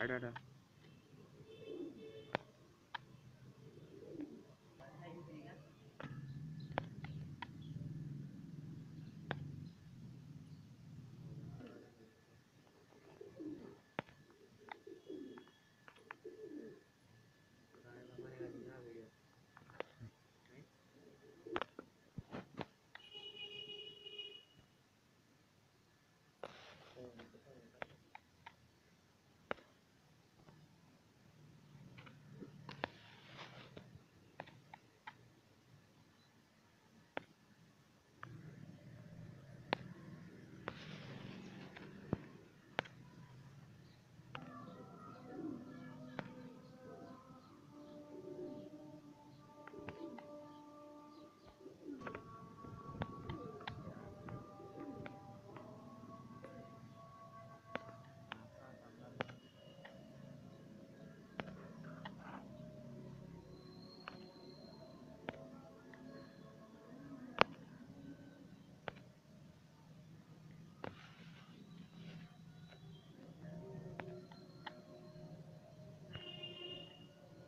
Adada.